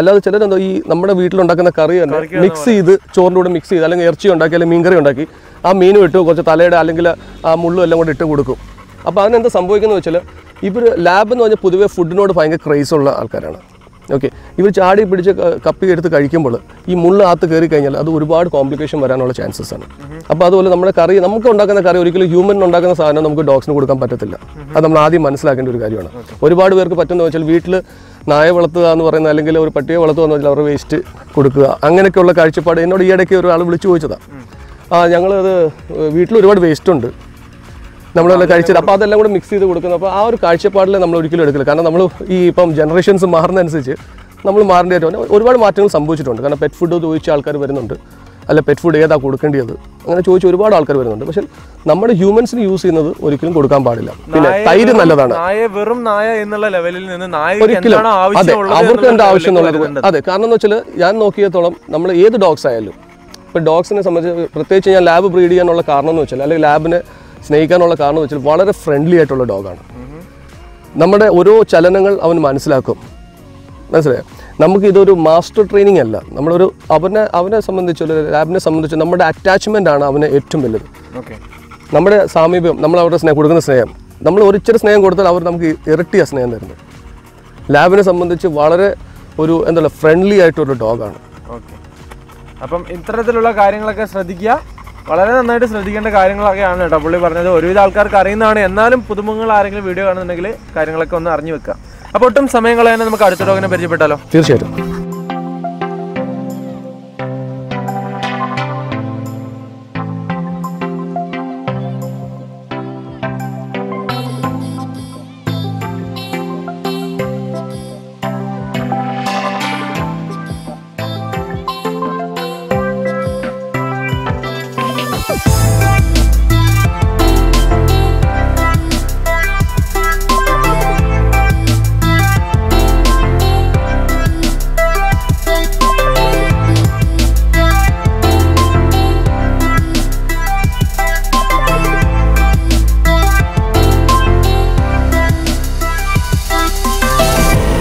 അല്ലാതെ ചിലരെന്തോ ഈ നമ്മുടെ വീട്ടിലുണ്ടാക്കുന്ന കറി തന്നെ മിക്സ് ചെയ്ത്, ചോറിൻ്റെ കൂടെ മിക്സ് ചെയ്ത്, അല്ലെങ്കിൽ ഇറച്ചി ഉണ്ടാക്കി, അല്ലെങ്കിൽ മീൻകറി ഉണ്ടാക്കി, ആ മീനും ഇട്ട് കുറച്ച് തലയുടെ അല്ലെങ്കിൽ ആ മുള്ളും എല്ലാം കൂടെ ഇട്ട് കൊടുക്കും. അപ്പോൾ അതിനെന്താ സംഭവിക്കുന്നത് വെച്ചാൽ, ഇവർ ലാബ് എന്ന് പറഞ്ഞാൽ പൊതുവേ ഫുഡിനോട് ഭയങ്കര ക്രൈസുള്ള ആൾക്കാരാണ്. ഓക്കെ. ഇവർ ചാടി പിടിച്ച് കപ്പി എടുത്ത് കഴിക്കുമ്പോൾ ഈ മുള്ളകത്ത് കയറി കഴിഞ്ഞാൽ അത് ഒരുപാട് കോംപ്ലിക്കേഷൻ വരാനുള്ള ചാൻസസ് ആണ്. അപ്പോൾ അതുപോലെ നമ്മുടെ കറി, നമുക്ക് ഉണ്ടാക്കുന്ന കറി ഒരിക്കലും ഹ്യൂമൻ ഉണ്ടാക്കുന്ന സാധനം നമുക്ക് ഡോഗ്സിന് കൊടുക്കാൻ പറ്റത്തില്ല. അത് നമ്മൾ ആദ്യം മനസ്സിലാക്കേണ്ട ഒരു കാര്യമാണ്. ഒരുപാട് പേർക്ക് പറ്റുന്ന വെച്ചാൽ, വീട്ടിൽ നായ വളർത്തുക എന്ന് പറയുന്ന, അല്ലെങ്കിൽ ഒരു പട്ടിയെ വളർത്തുക എന്ന് വെച്ചാൽ അവരുടെ വേസ്റ്റ് കൊടുക്കുക, അങ്ങനെയൊക്കെയുള്ള കാഴ്ചപ്പാട്. എന്നോട് ഈ ഇടയ്ക്ക് ഒരാൾ വിളിച്ചു ചോദിച്ചതാണ്, ആ ഞങ്ങളത് വീട്ടിൽ ഒരുപാട് വേസ്റ്റുണ്ട് നമ്മളെല്ലാം കഴിച്ചത്, അപ്പോൾ അതെല്ലാം കൂടെ മിക്സ് ചെയ്ത് കൊടുക്കുന്നത്. അപ്പോൾ ആ ഒരു കാഴ്ചപ്പാടിൽ നമ്മൾ ഒരിക്കലും എടുക്കില്ല. കാരണം നമ്മൾ ഈ ഇപ്പം ജനറേഷൻസ് മാറുന്നതനുസരിച്ച് നമ്മൾ മാറേണ്ടതായിട്ട് ഒരുപാട് മാറ്റങ്ങൾ സംഭവിച്ചിട്ടുണ്ട്. കാരണം പെറ്റ് ഫുഡ് ചോദിച്ച ആൾക്കാർ വരുന്നുണ്ട്, അല്ല പെറ്റ് ഫുഡ് ഏതാ കൊടുക്കേണ്ടത് അങ്ങനെ ചോദിച്ച ഒരുപാട് ആൾക്കാർ വരുന്നുണ്ട്. പക്ഷെ നമ്മുടെ ഹ്യൂമൻസിന് യൂസ് ചെയ്യുന്നത് ഒരിക്കലും കൊടുക്കാൻ പാടില്ല. പിന്നെ തൈര് നല്ലതാണ്, അവർക്ക് എന്താ ആവശ്യം എന്നുള്ളത്. അതെ, കാരണം എന്ന് വെച്ചാൽ ഞാൻ നോക്കിയത്തോളം, നമ്മൾ ഏത് ഡോഗ്സ് ആയാലും, ഇപ്പം ഡോഗ്സിനെ സംബന്ധിച്ച് പ്രത്യേകിച്ച് ഞാൻ ലാബ് ബ്രീഡ് ചെയ്യാനുള്ള കാരണം എന്ന് വെച്ചാൽ, അല്ലെങ്കിൽ ലാബിനെ സ്നേഹിക്കാനുള്ള കാരണം എന്ന് വെച്ചാൽ, വളരെ ഫ്രണ്ട്ലി ആയിട്ടുള്ള ഡോഗാണ്. നമ്മുടെ ഓരോ ചലനങ്ങൾ അവൻ മനസ്സിലാക്കും. മനസ്സിലായോ? നമുക്കിതൊരു മാസ്റ്റർ ട്രെയിനിങ് അല്ല, നമ്മളൊരു അവനെ അവനെ സംബന്ധിച്ച് ലാബിനെ സംബന്ധിച്ച് നമ്മുടെ അറ്റാച്ച്മെൻ്റ് ആണ് അവന് ഏറ്റവും വലുത്. ഓക്കെ, നമ്മുടെ സാമീപ്യം, നമ്മൾ അവരുടെ സ്നേഹം കൊടുക്കുന്ന സ്നേഹം, നമ്മൾ ഒരിച്ചിരി സ്നേഹം കൊടുത്താൽ അവർ നമുക്ക് ഇരട്ടിയാണ് സ്നേഹം തരുന്നത്. ലാബിനെ സംബന്ധിച്ച് വളരെ ഒരു എന്താ പറയുക, ഫ്രണ്ട്ലി ആയിട്ടൊരു ഡോഗാണ്. ഓക്കെ, അപ്പം ഇത്തരത്തിലുള്ള കാര്യങ്ങളൊക്കെ ശ്രദ്ധിക്കുക, വളരെ നന്നായിട്ട് ശ്രദ്ധിക്കേണ്ട കാര്യങ്ങളൊക്കെയാണ് കേട്ടോ പുള്ളി പറഞ്ഞത്. ഒരുവിധ ആൾക്കാർക്ക് അറിയുന്നതാണ്, എന്നാലും പുതുമുഖങ്ങൾ ആരെങ്കിലും വീഡിയോ കാണുന്നുണ്ടെങ്കിൽ കാര്യങ്ങളൊക്കെ ഒന്ന് അറിഞ്ഞു വെക്കുക. അപ്പോൾ ഒട്ടും സമയങ്ങളെ തന്നെ നമുക്ക് അടുത്ത ഡോഗിനെ പരിചയപ്പെട്ടാലോ? തീർച്ചയായിട്ടും.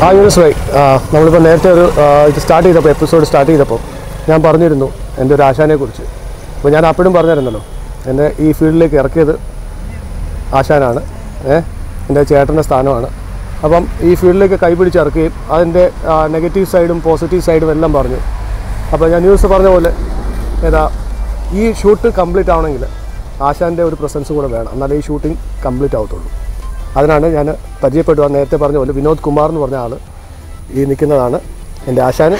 ആ യൂണിസ് വൈ നമ്മളിപ്പോൾ നേരത്തെ ഒരു ഇത് സ്റ്റാർട്ട് ചെയ്തപ്പോൾ എപ്പിസോഡ് സ്റ്റാർട്ട് ചെയ്തപ്പോൾ ഞാൻ പറഞ്ഞിരുന്നു എൻ്റെ ഒരു ആശാനെക്കുറിച്ച്. അപ്പോൾ ഞാൻ അപ്പോഴും പറഞ്ഞിരുന്നല്ലോ, എൻ്റെ ഈ ഫീൽഡിലേക്ക് ഇറക്കിയത് ആശാനാണ്, ഏഹ് എൻ്റെ ചേട്ടൻ്റെ സ്ഥാനമാണ്. അപ്പം ഈ ഫീൽഡിലേക്ക് കൈപിടിച്ചിറക്കുകയും അതിൻ്റെ നെഗറ്റീവ് സൈഡും പോസിറ്റീവ് സൈഡും എല്ലാം പറഞ്ഞു. അപ്പോൾ ഞാൻ ന്യൂസ് പറഞ്ഞ പോലെ ഏതാ ഈ ഷൂട്ട് കംപ്ലീറ്റ് ആവണമെങ്കിൽ ആശാൻ്റെ ഒരു പ്രസൻസ് കൂടെ വേണം, എന്നാലേ ഈ ഷൂട്ടിംഗ് കംപ്ലീറ്റ് ആവത്തുള്ളൂ. അതിനാണ് ഞാൻ പരിചയപ്പെട്ടു. നേരത്തെ പറഞ്ഞ പോലെ വിനോദ് കുമാർ എന്ന് പറഞ്ഞ ആൾ ഈ നിൽക്കുന്നതാണ് എൻ്റെ ആശാന്.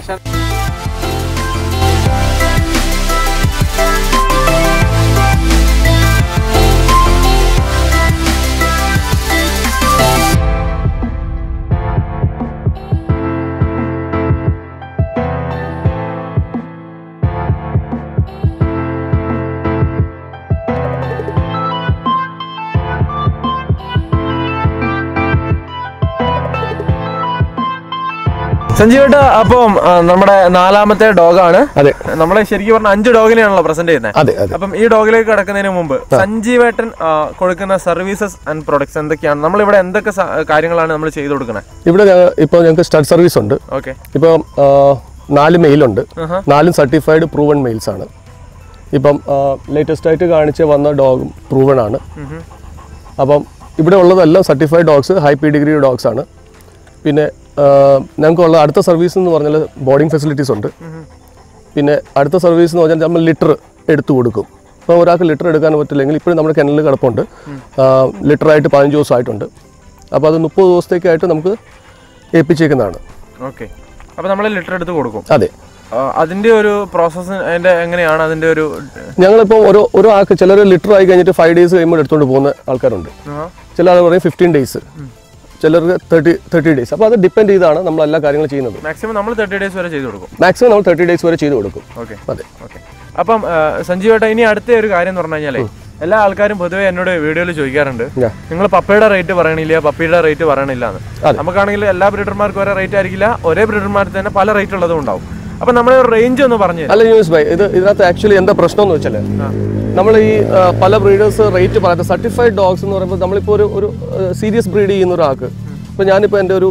ആശാൻ സഞ്ജീവ് ഏട്ടാ, അപ്പം നമ്മുടെ നാലാമത്തെ ഡോഗാണ്. അതെ, നമ്മളെ ശരിക്കും പറഞ്ഞ അഞ്ച് ഡോഗിനെയാണല്ലോ പ്രസന്റ് ചെയ്യുന്നത്. അപ്പം ഈ ഡോഗിലേക്ക് കടക്കുന്നതിന് മുമ്പ് സഞ്ജീവ് ഏട്ടൻ കൊടുക്കുന്ന സർവീസസ് ആൻഡ് പ്രൊഡക്ട്സ് എന്തൊക്കെയാണ്? നമ്മളിവിടെ എന്തൊക്കെ കാര്യങ്ങളാണ് നമ്മൾ ചെയ്തു കൊടുക്കുന്നത്? ഇവിടെ ഇപ്പോൾ ഞങ്ങൾക്ക് സ്റ്റഡ് സർവീസ് ഉണ്ട്. ഓക്കെ, ഇപ്പോൾ നാല് മെയിലുണ്ട്, നാലും സർട്ടിഫൈഡ് പ്രൂവൺ മെയിൽസ് ആണ്. ഇപ്പം ലേറ്റസ്റ്റ് ആയിട്ട് കാണിച്ച് വന്ന ഡോഗും പ്രൂവൺ ആണ്. അപ്പം ഇവിടെ ഉള്ളതെല്ലാം certified dogs, high pedigree dogs ആണ്. പിന്നെ ഞങ്ങൾക്കുള്ള അടുത്ത സർവീസ് എന്ന് പറഞ്ഞാൽ ബോർഡിങ് ഫെസിലിറ്റീസ് ഉണ്ട്. പിന്നെ അടുത്ത സർവീസ് എന്ന് പറഞ്ഞാൽ നമ്മൾ ലിറ്റർ എടുത്തു കൊടുക്കും. അപ്പോൾ ഒരാൾക്ക് ലിറ്റർ എടുക്കാൻ പറ്റില്ലെങ്കിൽ ഇപ്പോഴും നമ്മുടെ കിണലിൽ കിടപ്പുണ്ട്, ലിറ്ററായിട്ട് പതിനഞ്ച് ദിവസമായിട്ടുണ്ട്. അപ്പോൾ അത് മുപ്പത് ദിവസത്തേക്കായിട്ട് നമുക്ക് ഏൽപ്പിച്ചേക്കുന്നതാണ്. ഓക്കെ, അപ്പോൾ നമ്മൾ ലിറ്റർ എടുത്ത് കൊടുക്കും. അതെ, അതിൻ്റെ ഒരു പ്രോസസ്സ് അതിൻ്റെ എങ്ങനെയാണ്? അതിൻ്റെ ഒരു ഞങ്ങളിപ്പോൾ ഓരോ ഓരോ ആൾക്ക് ചിലർ ലിറ്റർ ആയി കഴിഞ്ഞിട്ട് ഫൈവ് ഡേയ്സ് കഴിയുമ്പോൾ എടുത്തുകൊണ്ട് പോകുന്ന ആൾക്കാരുണ്ട്. ചില ആൾ പറയും ഫിഫ്റ്റീൻ ഡേയ്സ്, ചിലർക്ക് തേർട്ടി തേർട്ടി ഡേയ്സ്. അപ്പോൾ അത് ഡിപ്പെൻഡ് ചെയ്താണ് നമ്മൾ എല്ലാ കാര്യങ്ങളും ചെയ്യുന്നത്. മാക്സിമം നമ്മൾ തേർട്ടി ഡേയ്സ് വരെ ചെയ്തു കൊടുക്കും. മാക്സിമം നമ്മൾ തേർട്ടി ഡേയ്സ് വരെ ചെയ്തു കൊടുക്കും. ഓക്കെ, അതെ. ഓക്കെ, അപ്പം സഞ്ജീവ് ഏട്ടാ, ഇനി അടുത്ത ഒരു കാര്യം എന്ന് പറഞ്ഞു കഴിഞ്ഞാൽ എല്ലാ ആൾക്കാരും പൊതുവെ എന്നോട് വീഡിയോയിൽ ചോദിക്കാറുണ്ട്, നിങ്ങൾ പപ്പയുടെ റേറ്റ് പറയണില്ല, പപ്പയുടെ റേറ്റ് പറയണില്ല എന്ന്. നമുക്കാണെങ്കിൽ എല്ലാ ബ്രീഡർമാർക്കും ഒരേ റേറ്റ് ആയിരിക്കില്ല, ഒരേ ബ്രീഡർമാർക്ക് തന്നെ പല റേറ്റ് ഉള്ളതും ഉണ്ടാവും. അപ്പം നമ്മൾ റേഞ്ച് ഒന്ന് പറഞ്ഞു. അല്ല യൂസ് ബൈ, ഇത് ഇതിനകത്ത് ആക്ച്വലി എന്താ പ്രശ്നം എന്ന് വെച്ചാൽ നമ്മൾ ഈ പല ബ്രീഡേഴ്സ് റേറ്റ് പറയാത്ത സർട്ടിഫൈഡ് ഡോഗ്സ് എന്ന് പറയുമ്പോൾ നമ്മളിപ്പോൾ ഒരു ഒരു സീരിയസ് ബ്രീഡ് ചെയ്യുന്ന ഒരാൾക്ക്, ഇപ്പോൾ ഞാനിപ്പോൾ എൻ്റെ ഒരു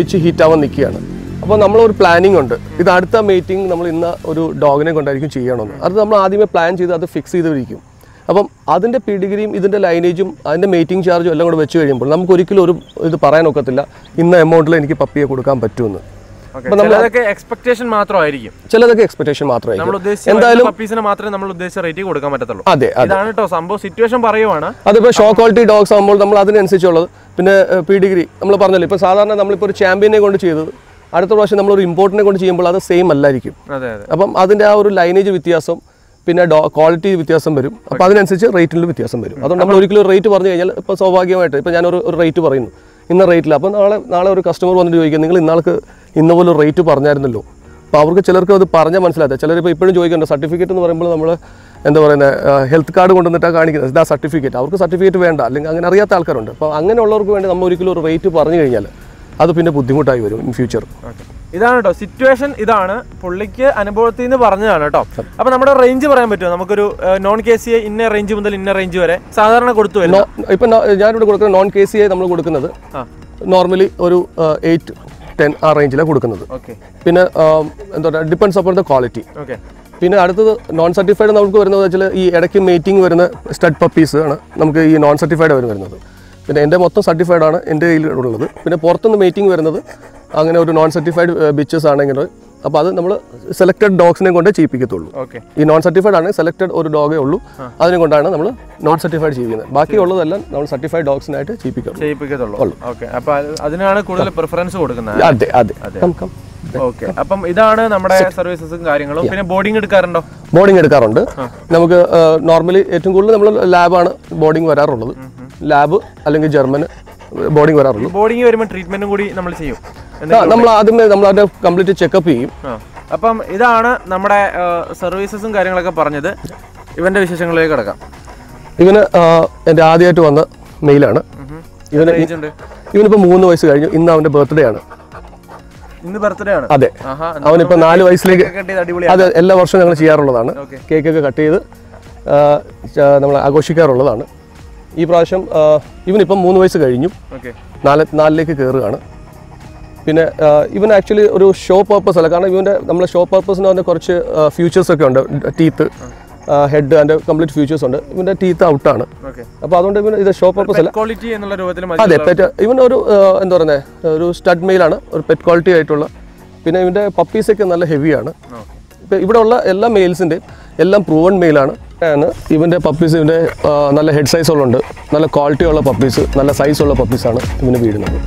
ബിച്ച് ഹീറ്റാവാൻ നിൽക്കുകയാണ്. അപ്പോൾ നമ്മളൊരു പ്ലാനിങ് ഉണ്ട്, ഇത് അടുത്ത മീറ്റിംഗ് നമ്മൾ ഇന്ന ഒരു ഡോഗിനെ കൊണ്ടായിരിക്കും ചെയ്യണമെന്ന്. അത് നമ്മൾ ആദ്യമേ പ്ലാൻ ചെയ്ത് അത് ഫിക്സ് ചെയ്തിരിക്കും. അപ്പം അതിൻ്റെ പിടിഗ്രിയും ഇതിൻ്റെ ലൈനേജും അതിൻ്റെ മീറ്റിംഗ് ചാർജും എല്ലാം കൂടെ വെച്ച് കഴിയുമ്പോൾ നമുക്ക് ഒരിക്കലും ഒരു ഇത് പറയാൻ ഒക്കത്തില്ല, ഇന്ന എമൗണ്ടിൽ എനിക്ക് പപ്പിയെ കൊടുക്കാൻ പറ്റുമെന്ന്. ചിലതൊക്കെ എക്സ്പെക്ടേഷൻ മാത്രമായിരിക്കും, ചിലതൊക്കെ എക്സ്പെക്ടേഷൻ മാത്രമായിരിക്കും. എന്തായാലും പപ്പീസിനെ മാത്രമേ നമ്മൾ ഉദ്ദേശിച്ച റേറ്റ് കൊടുക്കാൻ പറ്റത്തുള്ളൂ. അതെ, അതാണ് കേട്ടോ സംഭവം. സിറ്റുവേഷൻ പറയുവാണ്, അതിപ്പോൾ ഷോ ക്വാളിറ്റി ഡോഗ്സ് ആകുമ്പോൾ നമ്മൾ അതിനനുസരിച്ചുള്ളത്. പിന്നെ പി ഡിഗ്രി നമ്മൾ പറഞ്ഞല്ലോ, ഇപ്പോൾ സാധാരണ നമ്മളിപ്പോൾ ഒരു ചാമ്പ്യനെ കൊണ്ട് ചെയ്തത് അടുത്ത പ്രാവശ്യം നമ്മളൊരു ഇമ്പോർട്ടിനെ കൊണ്ട് ചെയ്യുമ്പോൾ അത് സെയിം അല്ലായിരിക്കും. അപ്പം അതിൻ്റെ ആ ഒരു ലൈനേജ് വ്യത്യാസം, പിന്നെ ക്വാളിറ്റി വ്യത്യാസം വരും. അപ്പോൾ അതിനനുസരിച്ച് റേറ്റിലും വ്യത്യാസം വരും. അതുകൊണ്ട് നമ്മൾ ഒരിക്കലും റേറ്റ് പറഞ്ഞു കഴിഞ്ഞാൽ, ഇപ്പോൾ സ്വാഭാവികമായിട്ട് ഇപ്പോൾ ഞാനൊരു ഒരു റേറ്റ് പറയുന്നു ഇന്ന റേറ്റില്ല, അപ്പോൾ നാളെ നാളെ ഒരു കസ്റ്റമർ വന്നിട്ട് ചോദിക്കുക, നിങ്ങൾ ഇന്നാൾക്ക് ഇന്ന പോലെ റേറ്റ് പറഞ്ഞായിരുന്നല്ലോ. അപ്പോൾ അവർക്ക് ചിലർക്ക് അത് പറഞ്ഞാൽ മനസ്സിലാക്കുക. ചിലരിപ്പോൾ ഇപ്പോഴും ചോദിക്കുന്നുണ്ട്, സർട്ടിഫിക്കറ്റ് എന്ന് പറയുമ്പോൾ നമ്മൾ എന്താ പറയുന്നത്, ഹെൽത്ത് കാർഡ് കൊണ്ടുവന്നിട്ടാണ് കാണിക്കുന്നത്, ഇതാ സർട്ടിഫിക്കറ്റ്. അവർക്ക് സർട്ടിഫിക്കറ്റ് വേണ്ട, അല്ലെങ്കിൽ അങ്ങനെ അറിയാത്ത ആൾക്കാരുണ്ട്. അപ്പോൾ അങ്ങനെയുള്ളവർക്ക് വേണ്ടി നമ്മൾ ഒരിക്കലും ഒരു റേറ്റ് പറഞ്ഞു കഴിഞ്ഞാൽ അത് പിന്നെ ബുദ്ധിമുട്ടായി വരും ഇൻ ഫ്യൂച്ചർ. ഇതാണ് കേട്ടോ സിറ്റുവേഷൻ, ഇതാണ് പുള്ളിക്ക് അനുഭവത്തിൽ നിന്ന് പറഞ്ഞതാണ് കേട്ടോ. അപ്പോൾ നമ്മുടെ റേഞ്ച് പറയാൻ പറ്റുമോ? നമുക്കൊരു നോൺ കെ സി ഐ ഇന്ന റേഞ്ച് മുതൽ ഇന്ന റേഞ്ച് വരെ സാധാരണ കൊടുത്തു. ഇപ്പം ഞാനിവിടെ കൊടുക്കുന്ന നോൺ കെ സി ഐ നമ്മൾ കൊടുക്കുന്നത് നോർമലി ഒരു എയ്റ്റ് ten ആ റേഞ്ചിലാണ് കൊടുക്കുന്നത്. പിന്നെ എന്താ ഡിപ്പെൻഡ്സ് അപ്പോൺ ദ ക്വാളിറ്റി. പിന്നെ അടുത്തത് നോൺ സർട്ടിഫൈഡ് നമുക്ക് വരുന്നത് വെച്ചാൽ ഈ ഇടയ്ക്ക് മേറ്റിംഗ് വരുന്ന സ്റ്റഡ് പപ്പീസ് ആണ് നമുക്ക് ഈ നോൺ സർട്ടിഫൈഡ് അവർ വരുന്നത്. പിന്നെ എൻ്റെ മൊത്തം സർട്ടിഫൈഡ് ആണ് എൻ്റെ കയ്യിലുള്ളത്. പിന്നെ പുറത്തുനിന്ന് മേറ്റിംഗ് വരുന്നത് അങ്ങനെ ഒരു നോൺ സർട്ടിഫൈഡ് ബിച്ചസ് ആണെങ്കിൽ അപ്പോൾ അത് നമ്മൾ സെലക്റ്റഡ് ഡോഗ്സിനെ കൊണ്ട് ചെയ്യിപ്പിക്കത്തുള്ളൂ. ഈ നോൺ സർട്ടിഫൈഡ് ആണെങ്കിൽ സെലക്റ്റഡ് ഒരു ഡോഗേ ഉള്ളൂ, അതിനെ കൊണ്ടാണ് നമ്മൾ നോൺ സർട്ടിഫൈഡ് ചെയ്യുന്നത്. ബാക്കിയുള്ളതെല്ലാം നമ്മൾ സർട്ടിഫൈഡ് ഡോഗ്സിനായിട്ട് ചെയ്യിപ്പിക്കത്തുള്ളൂ. അതിനാണ് കൂടുതൽ പ്രിഫറൻസ് കൊടുക്കുന്നത്. അതെ അതെ ഓക്കെ. അപ്പം ഇതാണ് നമ്മുടെ സർവീസസും കാര്യങ്ങളും. പിന്നെ ബോർഡിംഗ് എടുക്കാറുണ്ടോ? ബോർഡിംഗ് എടുക്കാറുണ്ട്. നമുക്ക് നോർമലി ഏറ്റവും കൂടുതൽ നമ്മൾ ലാബാണ് ബോർഡിംഗ് വരാറുള്ളത്. ലാബ് അല്ലെങ്കിൽ ജർമ്മൻ ബോർഡിംഗ് വരാറുള്ളൂ. ബോർഡിംഗ് വരുമ്പോൾ ട്രീറ്റ്മെന്റും കൂടി നമ്മൾ ചെയ്യും. നമ്മൾ ആദ്യമേ നമ്മൾ അതിന്റെ കംപ്ലീറ്റ് ചെക്കപ്പ് ചെയ്യും. അപ്പം ഇതാണ് നമ്മുടെ സർവീസസും കാര്യങ്ങളൊക്കെ പറഞ്ഞത്. ഇവന്റെ വിശേഷങ്ങളിലേക്ക് കിടക്കാം. ഇവന് എൻ്റെ ആദ്യമായിട്ട് വന്ന മെയിലാണ്. ഇവന് ഇവനിപ്പോ മൂന്ന് വയസ്സ് കഴിഞ്ഞു. ഇന്ന് അവന്റെ ബർത്ത്ഡേ ആണ്. അതെ, അവനിപ്പോ നാല് വയസ്സിലേക്ക്. അത് എല്ലാ വർഷവും ഞങ്ങൾ ചെയ്യാറുള്ളതാണ്. കേക്കൊക്കെ കട്ട് ചെയ്ത് നമ്മൾ ആഘോഷിക്കാറുള്ളതാണ്. ഈ പ്രാവശ്യം ഇവനിപ്പം മൂന്ന് വയസ്സ് കഴിഞ്ഞു, നാല് നാലിലേക്ക് കയറുകയാണ്. പിന്നെ ഇവൻ ആക്ച്വലി ഒരു ഷോ പർപ്പസ് അല്ല, കാരണം ഇവൻ്റെ നമ്മളെ ഷോ പർപ്പസിന് പറഞ്ഞാൽ കുറച്ച് ഫ്യൂച്ചേഴ്സൊക്കെ ഉണ്ട്. ടീത്ത്, ഹെഡ്, അതിൻ്റെ കംപ്ലീറ്റ് ഫ്യൂച്ചേഴ്സ് ഉണ്ട്. ഇവൻ്റെ ടീത്ത് ഔട്ടാണ്. അപ്പോൾ അതുകൊണ്ട് ഇവൻ ഇത് ഷോ പർപ്പസ് അല്ല. അതെ, പെറ്റ്. ഇവൻ ഒരു എന്താ പറയുന്നത്, ഒരു സ്റ്റഡ് മെയിലാണ്, ഒരു പെറ്റ് ക്വാളിറ്റി ആയിട്ടുള്ള. പിന്നെ ഇവൻ്റെ പപ്പീസൊക്കെ നല്ല ഹെവിയാണ്. ഇപ്പം ഇവിടെ ഉള്ള എല്ലാ മെയിൽസിൻ്റെയും എല്ലാം പ്രൂവൺ മെയിലാണ്. ഇവൻ്റെ പപ്പീസ് ഇവൻ്റെ നല്ല ഹെഡ് സൈസുകളുണ്ട്, നല്ല ക്വാളിറ്റി ഉള്ള പപ്പീസ്, നല്ല സൈസുള്ള പപ്പീസാണ് ഇവന് വീടുന്നത്.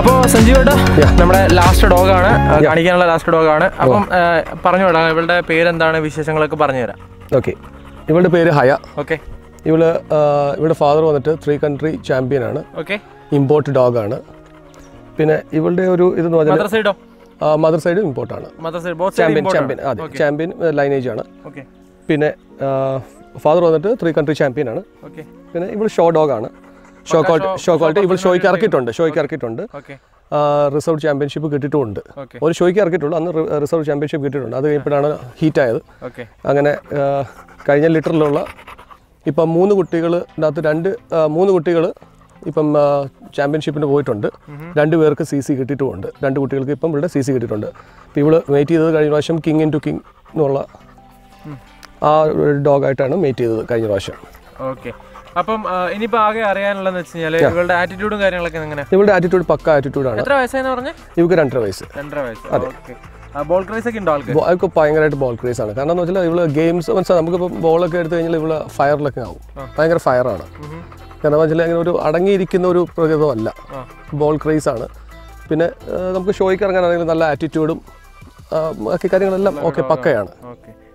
അപ്പോൾ സഞ്ജീവ് ഏട്ടാ, നമ്മുടെ ലാസ്റ്റ് ഡോഗാണ് കാണിക്കാനുള്ള ലാസ്റ്റ് ഡോഗാണ്. അപ്പം പറഞ്ഞു വിടാം, ഇവളുടെ പേരെന്താണ്, വിശേഷങ്ങളൊക്കെ പറഞ്ഞു തരാം. ഓക്കെ, ഇവളുടെ പേര് ഹയ. ഓക്കെ, ഇവള് ഇവളുടെ ഫാദർ വന്നിട്ട് ത്രീ കൺട്രി ചാമ്പ്യനാണ്. ഓക്കെ, ഇമ്പോർട്ട് ഡോഗാണ്. പിന്നെ ഇവളുടെ ഒരു ഇതെന്ന് പറഞ്ഞാൽ മദർ സൈഡ് ഇമ്പോർട്ടാണ്, ചാമ്പ്യൻ ലൈനേജ് ആണ്. പിന്നെ ഫാദർ വന്നിട്ട് ത്രീ കൺട്രി ചാമ്പ്യനാണ്. പിന്നെ ഇവള് ഷോ ഡോഗാണ്. ഷോ ക്വാളിറ്റി ഷോ ക്വാളിറ്റി ഇവൾ ഷോയ്ക്ക് ഇറക്കിയിട്ടുണ്ട് ഷോയ്ക്ക് ഇറക്കിയിട്ടുണ്ട് റിസർവ് ചാമ്പ്യൻഷിപ്പ് കിട്ടിയിട്ടുണ്ട്. ഒരു ഷോയ്ക്ക് ഇറക്കിയിട്ടുള്ളൂ, അന്ന് റിസർവ് ചാമ്പ്യൻഷിപ്പ് കിട്ടിയിട്ടുണ്ട്. അത് കഴിഞ്ഞപ്പോഴാണ് ഹീറ്റായത്. അങ്ങനെ കഴിഞ്ഞ ലിറ്ററിലുള്ള ഇപ്പം മൂന്ന് കുട്ടികൾ അതിനകത്ത് രണ്ട് മൂന്ന് കുട്ടികൾ ഇപ്പം ചാമ്പ്യൻഷിപ്പിന് പോയിട്ടുണ്ട്. രണ്ട് പേർക്ക് സി സി കിട്ടിയിട്ടുമുണ്ട്. രണ്ട് കുട്ടികൾക്ക് ഇപ്പം ഇവിടെ സി സി കിട്ടിയിട്ടുണ്ട്. ഇപ്പോൾ ഇവൾ മേറ്റ് ചെയ്തത് കഴിഞ്ഞ പ്രാവശ്യം കിങ് ഇൻ ടു കിങ് എന്നുള്ള ആ ഡോഗായിട്ടാണ് മേറ്റ് ചെയ്തത് കഴിഞ്ഞ പ്രാവശ്യം. ഓക്കെ, അപ്പം ഇനിയിപ്പോൾ ആകെ അറിയാനുള്ളതെന്ന് വെച്ച് കഴിഞ്ഞാൽ ഇവളുടെ ആറ്റിറ്റ്യൂഡും കാര്യങ്ങളൊക്കെ എങ്ങനെ? ഇവളുടെ ആറ്റിറ്റ്യൂഡ് പക്ക ആറ്റിറ്റ്യൂഡാണ്. എത്ര വയസ്സായെന്ന് പറഞ്ഞാൽ? ഇവൾക്ക് രണ്ടര വയസ്സ്. രണ്ടര വയസ്സ്. അതെ. ബോൾ ക്രേസ് ഒക്കെ ഉണ്ടോ ആൾക്ക്? അവൾക്ക് ഭയങ്കരമായിട്ട് ബോൾ ക്രേസ് ആണ്. കാരണം എന്ന് വെച്ചാൽ ഇവള് ഗെയിംസ് മനസ്സിലാ, നമുക്കിപ്പോൾ ബോളൊക്കെ എടുത്തു കഴിഞ്ഞാൽ ഇവള് ഫയറിലൊക്കെ ആവും. ഭയങ്കര ഫയറാണ്. കാരണം എന്ന് വെച്ചാൽ അങ്ങനെ ഒരു അടങ്ങിയിരിക്കുന്ന ഒരു പ്രകൃതമല്ല, ബോൾ ക്രേസ് ആണ്. പിന്നെ നമുക്ക് ഷോയ്ക്ക് ഇറങ്ങാനാണെങ്കിലും നല്ല ആറ്റിറ്റ്യൂഡും ബാക്കി കാര്യങ്ങളെല്ലാം ഓക്കെ പക്കയാണ്.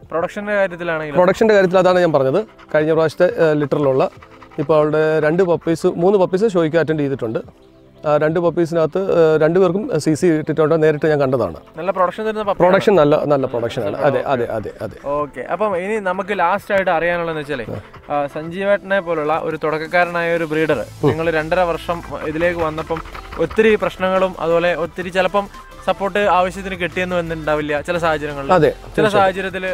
പ്രൊഡക്ഷൻ്റെ കാര്യത്തിലാണെങ്കിൽ പ്രൊഡക്ഷൻ്റെ കാര്യത്തിൽ അതാണ് ഞാൻ പറഞ്ഞത്. കഴിഞ്ഞ പ്രാവശ്യത്തെ ലിറ്ററിലുള്ള ഇപ്പോൾ അവളുടെ രണ്ട് പപ്പീസ് മൂന്ന് പപ്പീസ് ഷോയ്ക്ക് അറ്റൻഡ് ചെയ്തിട്ടുണ്ട്. രണ്ട് പപ്പീസിനകത്ത് രണ്ടുപേർക്കും സി സി ഇട്ടിട്ടുണ്ട്. നേരിട്ട് ഞാൻ കണ്ടതാണ്. നല്ല പ്രൊഡക്ഷൻ തരുന്ന പ്രൊഡക്ഷൻ നല്ല നല്ല പ്രൊഡക്ഷനാണ്. അതെ അതെ അതെ അതെ ഓക്കെ. അപ്പം ഇനി നമുക്ക് ലാസ്റ്റ് ആയിട്ട് അറിയാനുള്ളതെന്ന് വെച്ചാൽ സഞ്ജീവേട്ടനെ പോലുള്ള ഒരു തുടക്കക്കാരനായ ഒരു ബ്രീഡർ, നിങ്ങൾ രണ്ടര വർഷം ഇതിലേക്ക് വന്നപ്പം ഒത്തിരി പ്രശ്നങ്ങളും അതുപോലെ ഒത്തിരി ചിലപ്പം സപ്പോർട്ട് ആവശ്യത്തിന് കിട്ടിയെന്ന് വന്നിട്ടുണ്ടാവില്ല ചില സാഹചര്യങ്ങളിൽ. ചില സാഹചര്യത്തിൽ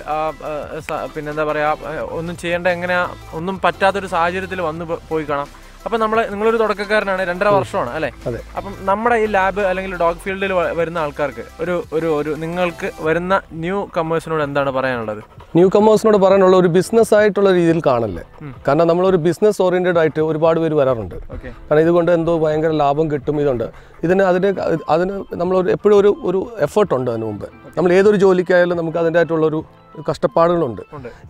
പിന്നെന്താ പറയുക, ഒന്നും ചെയ്യേണ്ട എങ്ങനെയാ ഒന്നും പറ്റാത്തൊരു സാഹചര്യത്തിൽ വന്ന് പോയി കാണാം. അപ്പം നമ്മൾ നിങ്ങളൊരു തുടക്കക്കാരനാണ്, രണ്ടര വർഷമാണ് അല്ലേ? അപ്പം നമ്മുടെ ഈ ലാബ് അല്ലെങ്കിൽ ഡോഗ് ഫീൽഡിൽ വരുന്ന ആൾക്കാർക്ക് ഒരു ഒരു ഒരു നിങ്ങൾക്ക് വരുന്ന ന്യൂ കമേഴ്സിനോട് എന്താണ് പറയാനുള്ളത്? ന്യൂ കമേഴ്സിനോട് പറയാനുള്ള ഒരു ബിസിനസ് ആയിട്ടുള്ള രീതിയിൽ കാണല്ലേ. കാരണം നമ്മളൊരു ബിസിനസ് ഓറിയന്റഡ് ആയിട്ട് ഒരുപാട് പേര് വരാറുണ്ട്. കാരണം ഇതുകൊണ്ട് എന്തോ ഭയങ്കര ലാഭം കിട്ടും, ഇതുണ്ട് ഇതിന് അതിന് അതിന് നമ്മളൊരു എപ്പോഴും ഒരു ഒരു എഫേർട്ട് ഉണ്ട്. അതിന് മുമ്പ് നമ്മൾ ഏതൊരു ജോലിക്കായാലും നമുക്ക് അതിൻ്റെതായിട്ടുള്ളൊരു കഷ്ടപ്പാടുകളുണ്ട്.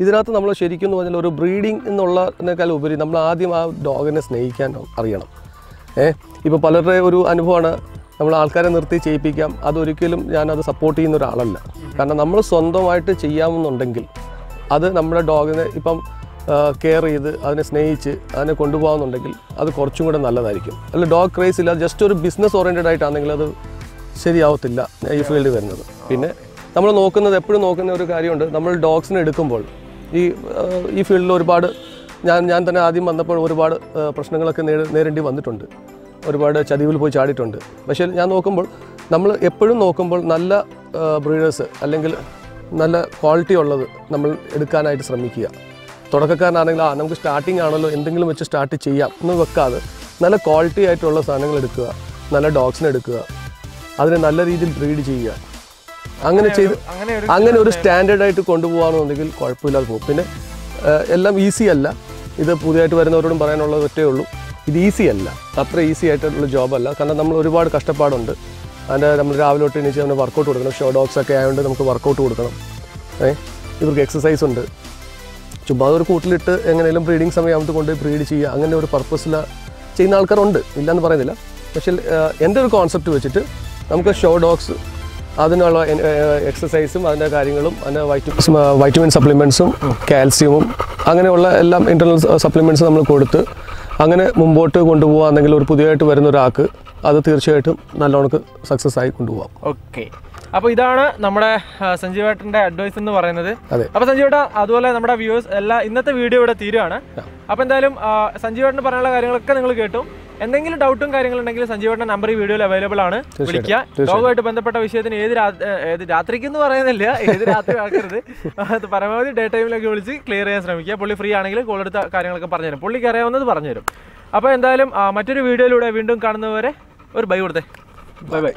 ഇതിനകത്ത് നമ്മൾ ശരിക്കും എന്ന് പറഞ്ഞാൽ ഒരു ബ്രീഡിംഗ് എന്നുള്ളതിനേക്കാൾ ഉപരി നമ്മൾ ആദ്യം ആ ഡോഗിനെ സ്നേഹിക്കാൻ അറിയണം. ഏഹ് ഇപ്പോൾ പലരുടെ ഒരു അനുഭവമാണ് നമ്മൾ ആൾക്കാരെ നിർത്തി ചെയ്യിപ്പിക്കാം. അതൊരിക്കലും ഞാനത് സപ്പോർട്ട് ചെയ്യുന്ന ഒരാളല്ല. കാരണം നമ്മൾ സ്വന്തമായിട്ട് ചെയ്യാമെന്നുണ്ടെങ്കിൽ അത് നമ്മുടെ ഡോഗിനെ ഇപ്പം care ചെയ്ത് അതിനെ സ്നേഹിച്ച് അതിനെ കൊണ്ടുപോകുന്നുണ്ടെങ്കിൽ അത് കുറച്ചും കൂടി നല്ലതായിരിക്കും. അല്ല ഡോഗ് ക്രേസ് ഇല്ല, ജസ്റ്റ് ഒരു ബിസിനസ് ഓറിയന്റഡ് ആയിട്ടാണെങ്കിൽ അത് ശരിയാവത്തില്ല ഈ ഫീൽഡിൽ വരുന്നത്. പിന്നെ നമ്മൾ നോക്കുന്നത് എപ്പോഴും നോക്കുന്ന ഒരു കാര്യമുണ്ട്, നമ്മൾ ഡോഗ്സിനെ എടുക്കുമ്പോൾ ഈ ഈ ഫീൽഡിൽ ഒരുപാട് ഞാൻ ഞാൻ തന്നെ ആദ്യം വന്നപ്പോൾ ഒരുപാട് പ്രശ്നങ്ങളൊക്കെ നേരിടേണ്ടി വന്നിട്ടുണ്ട്, ഒരുപാട് ചതിവിൽ പോയി ചാടിയിട്ടുണ്ട്. പക്ഷേ ഞാൻ നോക്കുമ്പോൾ നമ്മൾ എപ്പോഴും നോക്കുമ്പോൾ നല്ല ബ്രീഡേഴ്സ് അല്ലെങ്കിൽ നല്ല ക്വാളിറ്റി ഉള്ളത് നമ്മൾ എടുക്കാനായിട്ട് ശ്രമിക്കുക. തുടക്കക്കാരനാണെങ്കിൽ ആ നമുക്ക് സ്റ്റാർട്ടിംഗ് ആണല്ലോ എന്തെങ്കിലും വെച്ച് സ്റ്റാർട്ട് ചെയ്യാം എന്ന് വെക്കാതെ നല്ല ക്വാളിറ്റി ആയിട്ടുള്ള സാധനങ്ങൾ എടുക്കുക, നല്ല ഡോഗ്സിനെ എടുക്കുക, അതിനെ നല്ല രീതിയിൽ ബ്രീഡ് ചെയ്യുക. അങ്ങനെ ചെയ്ത് അങ്ങനെ ഒരു സ്റ്റാൻഡേർഡായിട്ട് കൊണ്ടുപോകാമെന്നുണ്ടെങ്കിൽ കുഴപ്പമില്ലാതെ പോകും. പിന്നെ എല്ലാം ഈസി അല്ല, ഇത് പുതിയതായിട്ട് വരുന്നവരോടും പറയാനുള്ളത് ഒറ്റേ ഉള്ളൂ, ഇത് ഈസി അല്ല, അത്ര ഈസി ആയിട്ടുള്ള ജോബല്ല. കാരണം നമ്മൾ ഒരുപാട് കഷ്ടപ്പാടുണ്ട്. അതിൻ്റെ നമ്മൾ രാവിലെ തൊട്ട് എണീച്ച് നമ്മൾ വർക്കൗട്ട് കൊടുക്കണം, ഷോ ഡോഗ്സൊക്കെ ആയതുകൊണ്ട് നമുക്ക് വർക്കൗട്ട് കൊടുക്കണം, ഏഹ് ഇവർക്ക് എക്സസൈസ് ഉണ്ട്. ചുമ്മാ ഒരു കൂട്ടിലിട്ട് എങ്ങനെയും ബ്രീഡിങ് സമയമാകുമ്പോൾ കൊണ്ട് ബ്രീഡ് ചെയ്യുക, അങ്ങനെ ഒരു പർപ്പസിൽ ചെയ്യുന്ന ആൾക്കാരുണ്ട്, ഇല്ലയെന്ന് പറയുന്നില്ല. പക്ഷേ എൻ്റെ ഒരു കോൺസെപ്റ്റ് വെച്ചിട്ട് നമുക്ക് ഷോ ഡോഗ്സ് അതിനുള്ള എക്സസൈസും അതിൻ്റെ കാര്യങ്ങളും അതിൻ്റെ വൈറ്റമിൻ വൈറ്റമിൻ സപ്ലിമെൻറ്റ്സും കാൽസ്യവും അങ്ങനെയുള്ള എല്ലാം ഇൻ്റർണൽ സപ്ലിമെൻറ്റ്സ് നമ്മൾ കൊടുത്ത് അങ്ങനെ മുമ്പോട്ട് കൊണ്ടുപോകാമെന്നെങ്കിൽ ഒരു പുതിയതായിട്ട് വരുന്ന ഒരാൾക്ക് അത് തീർച്ചയായിട്ടും നല്ലോണക്ക് സക്സസ് ആയി കൊണ്ടുപോകാം. ഓക്കെ, അപ്പോൾ ഇതാണ് നമ്മുടെ സഞ്ജീവേട്ടൻ്റെ അഡ്വൈസ് എന്ന് പറയുന്നത്. അപ്പോൾ സഞ്ജീവേട്ടാ, അതുപോലെ നമ്മുടെ വ്യൂവേഴ്സ് എല്ലാ ഇന്നത്തെ വീഡിയോ ഇവിടെ തീരുവാണ്. അപ്പോൾ എന്തായാലും സഞ്ജീവേട്ടന് പറയാനുള്ള കാര്യങ്ങളൊക്കെ നിങ്ങൾ കേട്ടു. എന്തെങ്കിലും ഡൗട്ടും കാര്യങ്ങളുണ്ടെങ്കിൽ സഞ്ജീവേട്ടൻ്റെ നമ്പർ ഈ വീഡിയോയിൽ അവൈലബിൾ ആണ്, വിളിക്കുക. ഡോഗുമായിട്ട് ബന്ധപ്പെട്ട വിഷയത്തിന് ഏത് ഏത് രാത്രിക്ക് എന്ന് പറയുന്നില്ല, ഏത് രാത്രി ആക്കരുത്, അത് പരമാവധി ഡേ ടൈമിലൊക്കെ വിളിച്ച് ക്ലിയർ ചെയ്യാൻ ശ്രമിക്കുക. പുള്ളി ഫ്രീ ആണെങ്കിൽ കോൾ എടുത്ത കാര്യങ്ങളൊക്കെ പറഞ്ഞുതരും, പുള്ളിക്ക് അറിയാവുന്നത് പറഞ്ഞുതരും. അപ്പോൾ എന്തായാലും മറ്റൊരു വീഡിയോയിലൂടെ വീണ്ടും കാണുന്നവരെ ഒരു ബൈ കൊടുത്തേ, ബൈ ബൈ.